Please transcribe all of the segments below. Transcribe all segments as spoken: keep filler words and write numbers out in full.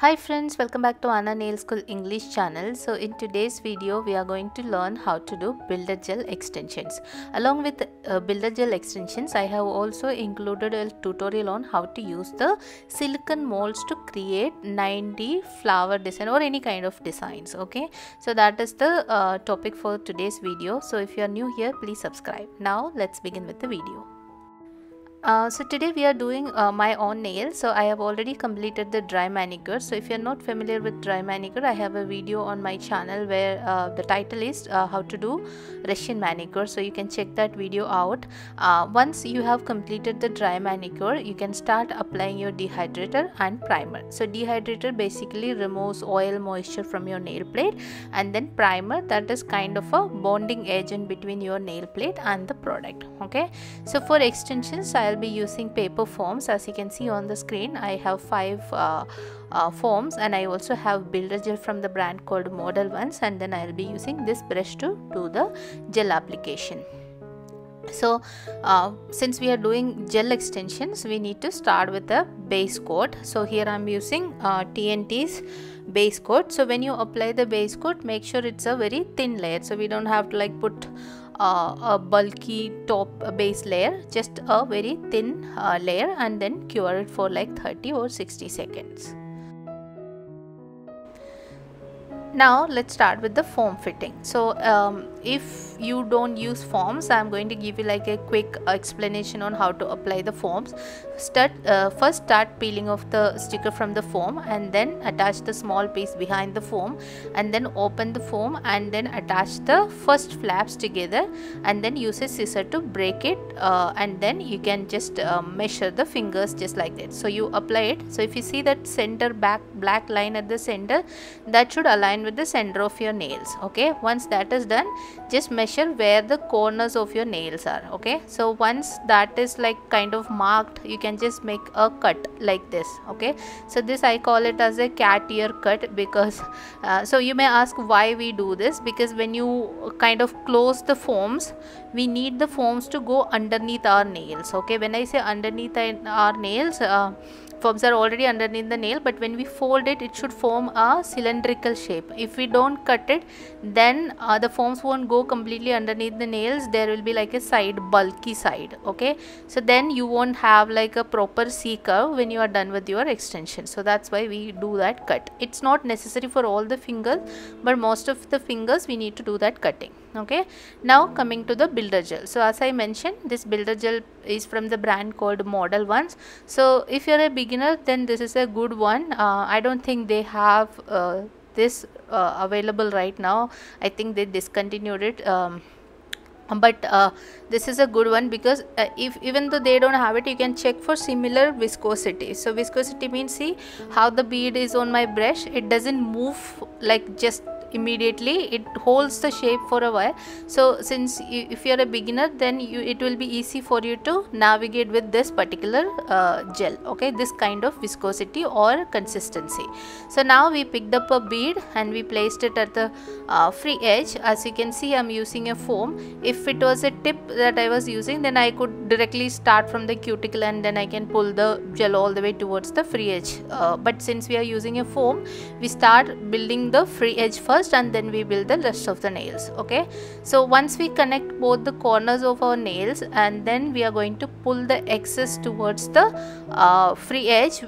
Hi friends, welcome back to Anna Nail School English channel. So in today's video we are going to learn how to do builder gel extensions. Along with uh, builder gel extensions, I have also included a tutorial on how to use the silicone molds to create nine D flower design or any kind of designs. Okay, so that is the uh, topic for today's video. So if you are new here, please subscribe. Now let's begin with the video. Uh, so today we are doing uh, my own nails. So I have already completed the dry manicure. So if you are not familiar with dry manicure, I have a video on my channel where uh, the title is uh, how to do Russian manicure. So you can check that video out. Uh, once you have completed the dry manicure, you can start applying your dehydrator and primer. So dehydrator basically removes oil moisture from your nail plate, and then primer, that is kind of a bonding agent between your nail plate and the product. Okay, so for extensions I'll be using paper foams. As you can see on the screen, I have five uh, uh, foams, and I also have builder gel from the brand called Model Ones, and then I'll be using this brush to do the gel application. So uh, since we are doing gel extensions, we need to start with a base coat. So here I'm using uh, T N T's base coat. So when you apply the base coat, make sure it's a very thin layer, so we don't have to like put Uh, a bulky top uh, base layer, just a very thin uh, layer, and then cure it for like thirty or sixty seconds. Now let's start with the foam fitting. So um, if you don't use foams, I'm going to give you like a quick explanation on how to apply the foams. Start uh, first start peeling off the sticker from the foam, and then attach the small piece behind the foam, and then open the foam, and then attach the first flaps together, and then use a scissor to break it, uh, and then you can just uh, measure the fingers just like that. So you apply it. So if you see that center back black line at the center, that should align with the center of your nails. Okay, once that is done, just measure where the corners of your nails are. Okay, so once that is like kind of marked, you can just make a cut like this. Okay, so this I call it as a cat ear cut, because uh, so you may ask why we do this, because when you kind of close the foams, we need the foams to go underneath our nails. Okay, when I say underneath our nails, uh, foams are already underneath the nail, but when we fold it, it should form a cylindrical shape. If we don't cut it, then uh, the foams won't go completely underneath the nails. There will be like a side, bulky side. Okay, so then you won't have like a proper C curve when you are done with your extension. So that's why we do that cut. It's not necessary for all the fingers, but most of the fingers we need to do that cutting. Okay, now coming to the builder gel. So as I mentioned, this builder gel is from the brand called Model Ones. So if you're a beginner, then this is a good one. uh, I don't think they have uh, this uh, available right now. I think they discontinued it, um, but uh, this is a good one, because uh, if even though they don't have it, you can check for similar viscosity. So viscosity means, see how the bead is on my brush, it doesn't move like just immediately, it holds the shape for a while. So since you, if you're a beginner, then you it will be easy for you to navigate with this particular uh, gel. Okay, this kind of viscosity or consistency. So now we picked up a bead and we placed it at the uh, free edge. As you can see, I'm using a foam. If it was a tip that I was using, then I could directly start from the cuticle, and then I can pull the gel all the way towards the free edge. Uh, but since we are using a foam, we start building the free edge first, and then we build the rest of the nails. Okay, so once we connect both the corners of our nails, and then we are going to pull the excess towards the uh, free edge,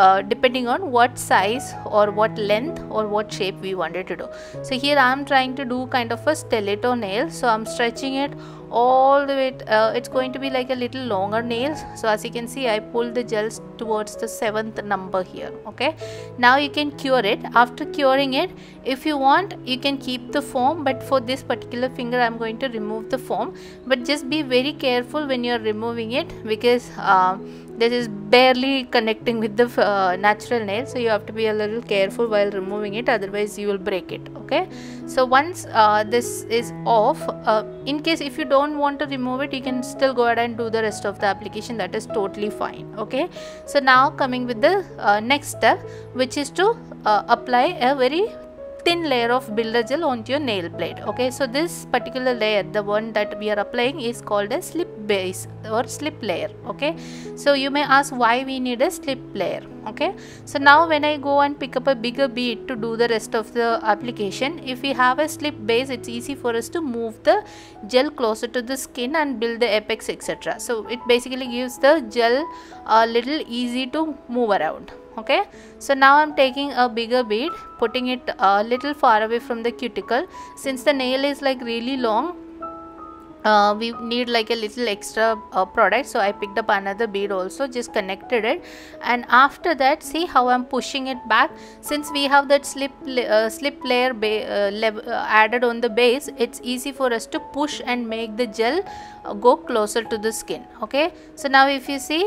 uh, depending on what size or what length or what shape we wanted to do. So here I am trying to do kind of a stiletto nail, so I'm stretching it all the way. Uh, it's going to be like a little longer nails. So as you can see, I pulled the gels towards the seventh number here. Okay, now you can cure it. After curing it, if you want, you can keep the foam, but for this particular finger I'm going to remove the foam. But just be very careful when you're removing it, because uh, this is barely connecting with the uh, natural nail, so you have to be a little careful while removing it, otherwise you will break it. Okay, so once uh, this is off, uh, in case if you don't don't want to remove it, you can still go ahead and do the rest of the application. That is totally fine. Okay, so now coming with the uh, next step, which is to uh, apply a very thin layer of builder gel onto your nail blade. Okay, so this particular layer, the one that we are applying, is called a slip base or slip layer. Okay, so you may ask why we need a slip layer. Okay, so now when I go and pick up a bigger bead to do the rest of the application, if we have a slip base, it's easy for us to move the gel closer to the skin and build the apex, etc. So it basically gives the gel a little easy to move around. Okay, so now I'm taking a bigger bead, putting it a little far away from the cuticle. Since the nail is like really long, Uh, we need like a little extra uh, product, so I picked up another bead also, just connected it, and after that, see how I'm pushing it back. Since we have that slip uh, slip layer uh, added on the base, it's easy for us to push and make the gel uh, go closer to the skin. Okay, so now if you see,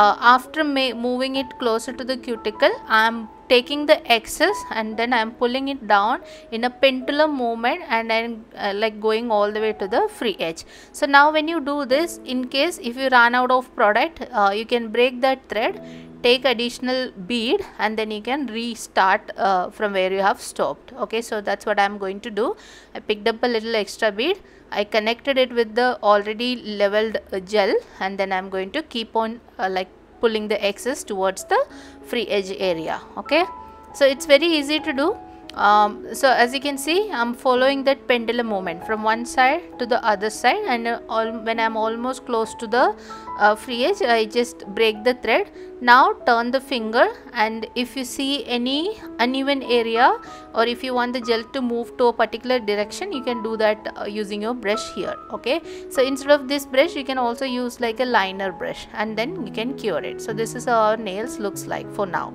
uh, after moving it closer to the cuticle, I'm taking the excess and then I am pulling it down in a pendulum movement, and then uh, like going all the way to the free edge. So now when you do this, in case if you run out of product, uh, you can break that thread, take additional bead, and then you can restart uh, from where you have stopped. Okay, so that's what I'm going to do. I picked up a little extra bead, I connected it with the already leveled uh, gel, and then I'm going to keep on uh, like pulling the excess towards the free edge area. Okay, so it's very easy to do. Um, so as you can see, I'm following that pendulum movement from one side to the other side, and uh, all, when I'm almost close to the uh, free edge, I just break the thread. Now turn the finger, and if you see any uneven area, or if you want the gel to move to a particular direction, you can do that uh, using your brush here. Okay, so instead of this brush, you can also use like a liner brush, and then you can cure it. So this is how our nails looks like for now.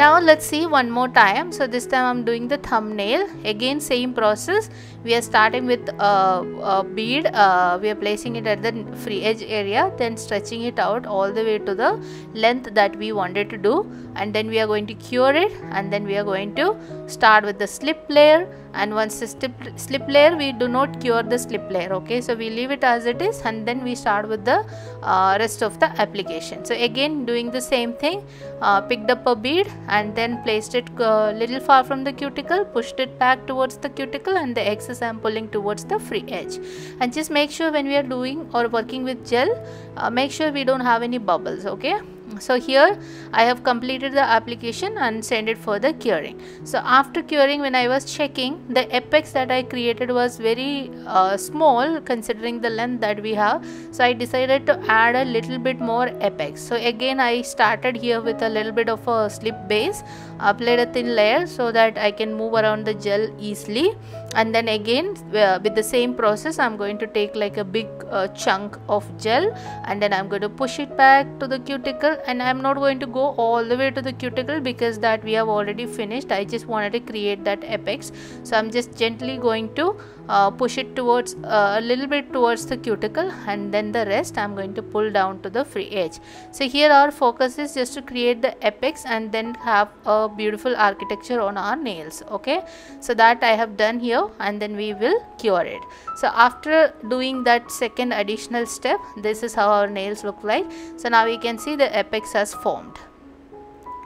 Now let's see one more time. So this time I'm doing the thumbnail. Again, same process. We are starting with uh, a bead. Uh, we are placing it at the free edge area, then stretching it out all the way to the length that we wanted to do, and then we are going to cure it, and then we are going to start with the slip layer. And once the slip, slip layer, we do not cure the slip layer. Okay, so we leave it as it is, and then we start with the uh, rest of the application. So again, doing the same thing, uh, picked up a bead and then placed it a uh, little far from the cuticle, pushed it back towards the cuticle, and the excess I'm pulling towards the free edge. And just make sure when we are doing or working with gel, uh, make sure we don't have any bubbles. Okay, so here I have completed the application and send it for the curing. So after curing, when I was checking, the apex that I created was very uh, small considering the length that we have, so I decided to add a little bit more apex. So again, I started here with a little bit of a slip base, applied a thin layer so that I can move around the gel easily, and then again uh, with the same process, I'm going to take like a big uh, chunk of gel, and then I'm going to push it back to the cuticle. And I'm not going to go all the way to the cuticle because that we have already finished. I just wanted to create that apex, so I'm just gently going to uh, push it towards uh, a little bit towards the cuticle, and then the rest I'm going to pull down to the free edge. So here our focus is just to create the apex and then have a beautiful architecture on our nails. Okay, so that I have done here, and then we will cure it. So after doing that second additional step, this is how our nails look like. So now we can see the apex apex has formed.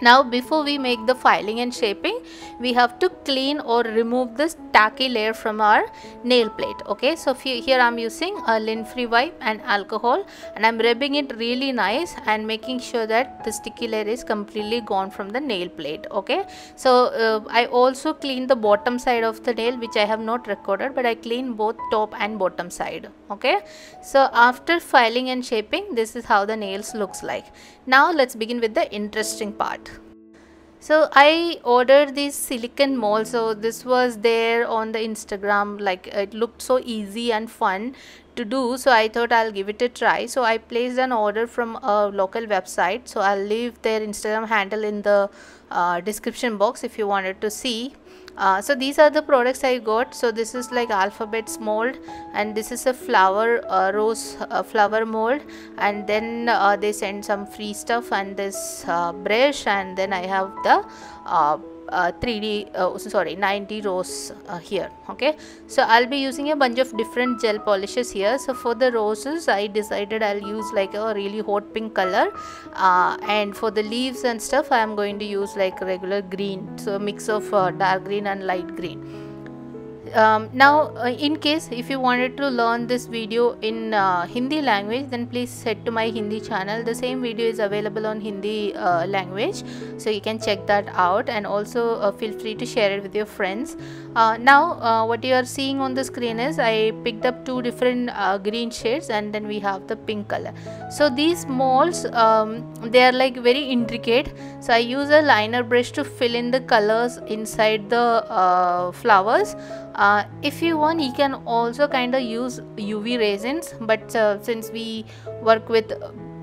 Now before we make the filing and shaping, we have to clean or remove this tacky layer from our nail plate. Okay, so here I'm using a lint-free wipe and alcohol, and I'm rubbing it really nice and making sure that the sticky layer is completely gone from the nail plate. Okay, so uh, I also clean the bottom side of the nail, which I have not recorded, but I clean both top and bottom side. Okay, so after filing and shaping, this is how the nails looks like. Now let's begin with the interesting part. So I ordered these silicone molds. So this was there on the Instagram, like it looked so easy and fun to do, so I thought I'll give it a try. So I placed an order from a local website, so I'll leave their Instagram handle in the uh, description box if you wanted to see. Uh, so these are the products I got. So this is like alphabets mold, and this is a flower uh, rose uh, flower mold, and then uh, they sent some free stuff and this uh, brush, and then I have the uh, uh, three D uh, sorry nine D rose uh, here. Okay, so I'll be using a bunch of different gel polishes here. So for the roses I decided I'll use like a really hot pink color, uh, and for the leaves and stuff I am going to use like regular green, so a mix of uh, dark green and light green. Um, now uh, in case if you wanted to learn this video in uh, Hindi language, then please head to my Hindi channel. The same video is available on Hindi uh, language, so you can check that out, and also uh, feel free to share it with your friends. Uh, now uh, what you are seeing on the screen is I picked up two different uh, green shades, and then we have the pink color. So these molds, um, they are like very intricate, so I use a liner brush to fill in the colors inside the uh, flowers. Uh, if you want, you can also kind of use U V resins, but uh, since we work with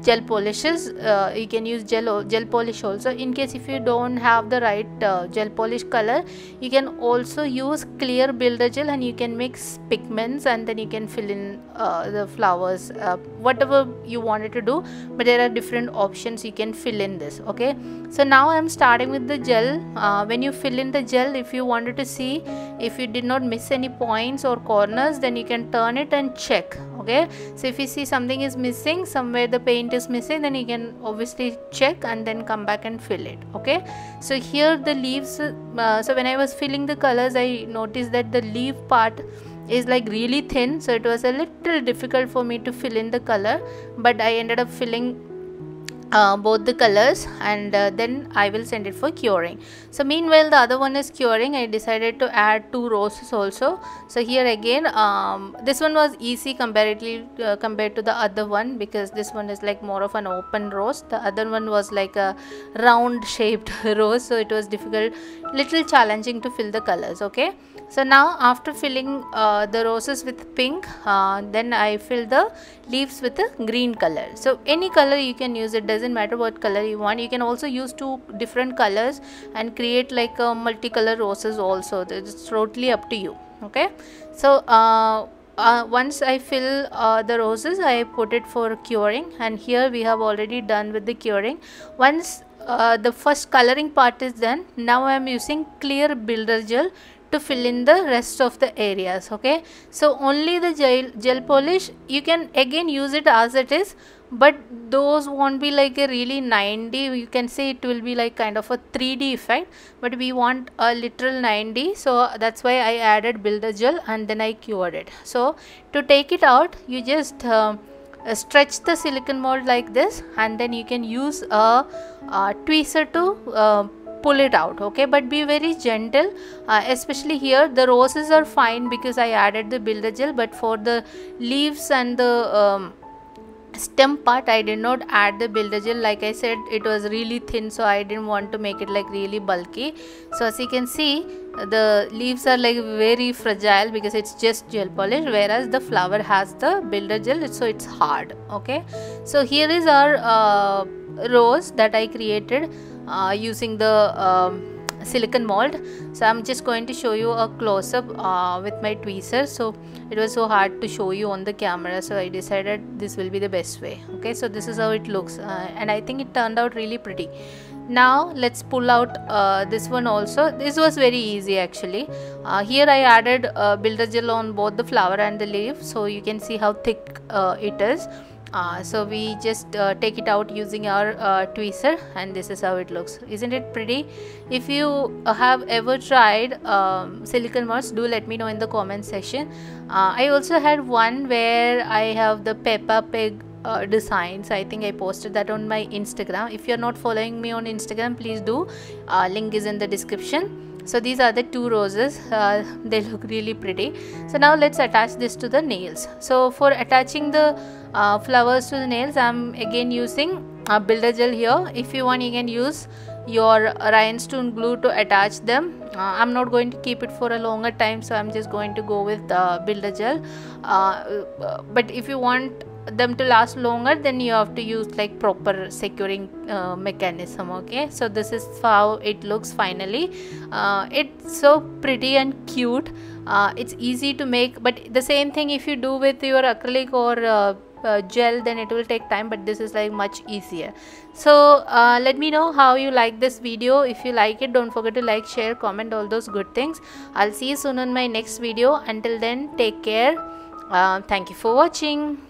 gel polishes, uh, you can use gel gel polish also. In case if you don't have the right uh, gel polish color, you can also use clear builder gel, and you can mix pigments, and then you can fill in uh, the flowers, uh, whatever you wanted to do. But there are different options you can fill in this. Okay, so now I'm starting with the gel. Uh, when you fill in the gel, if you wanted to see if you did not miss any points or corners, then you can turn it and check. Okay, so if you see something is missing, somewhere the paint is missing, then you can obviously check and then come back and fill it. Okay, so here the leaves, uh, so when I was filling the colors, I noticed that the leaf part is like really thin, so it was a little difficult for me to fill in the color, but I ended up filling Uh, both the colors, and uh, then I will send it for curing. So meanwhile the other one is curing. I decided to add two roses also. So here again, um, this one was easy comparatively uh, compared to the other one, because this one is like more of an open rose, the other one was like a round shaped rose, so it was difficult, little challenging to fill the colors. Okay, so now after filling uh, the roses with pink, uh, then I fill the leaves with a green color. So any color you can use, it does doesn't matter what color you want. You can also use two different colors and create like a multicolor roses also. It's totally up to you. Okay, so uh, uh, once I fill uh, the roses, I put it for curing, and here we have already done with the curing. Once uh, the first coloring part is done, now I am using clear builder gel to fill in the rest of the areas. Okay, so only the gel gel polish, you can again use it as it is, but those won't be like a really nine D, you can say it will be like kind of a three D effect, but we want a literal nine D, so that's why I added builder gel and then I cured it. So to take it out, you just um, stretch the silicone mold like this, and then you can use a, a tweezer to uh, pull it out. Okay, but be very gentle, uh, especially here the roses are fine because I added the builder gel, but for the leaves and the um, stem part I did not add the builder gel. Like I said, it was really thin, so I didn't want to make it like really bulky. So as you can see, the leaves are like very fragile because it's just gel polish, whereas the flower has the builder gel, so it's hard. Okay, so here is our uh, rose that I created Uh, using the um, silicone mold. So I'm just going to show you a close-up uh, with my tweezer. So it was so hard to show you on the camera, so I decided this will be the best way. Okay, so this is how it looks, uh, and I think it turned out really pretty. Now let's pull out uh, this one also. This was very easy actually. Uh, here I added uh, builder gel on both the flower and the leaf, so you can see how thick uh, it is. Uh, so we just uh, take it out using our uh, tweezer, and this is how it looks. Isn't it pretty? If you have ever tried um, silicone molds, do let me know in the comment section. uh, I also had one where I have the Peppa Pig Uh, designs. I think I posted that on my Instagram. If you're not following me on Instagram, please do. Uh, link is in the description. So these are the two roses. Uh, they look really pretty. So now let's attach this to the nails. So for attaching the uh, flowers to the nails, I'm again using uh, builder gel here. If you want, you can use your rhinestone glue to attach them. uh, I'm not going to keep it for a longer time, so I'm just going to go with the builder gel. Uh, but if you want them to last longer, then you have to use like proper securing uh, mechanism. Okay, so this is how it looks finally. Uh, it's so pretty and cute. Uh, it's easy to make, but the same thing if you do with your acrylic or uh, uh, gel, then it will take time, but this is like much easier. So uh, let me know how you like this video. If you like it, don't forget to like, share, comment, all those good things. I'll see you soon on my next video. Until then, take care. Uh, thank you for watching.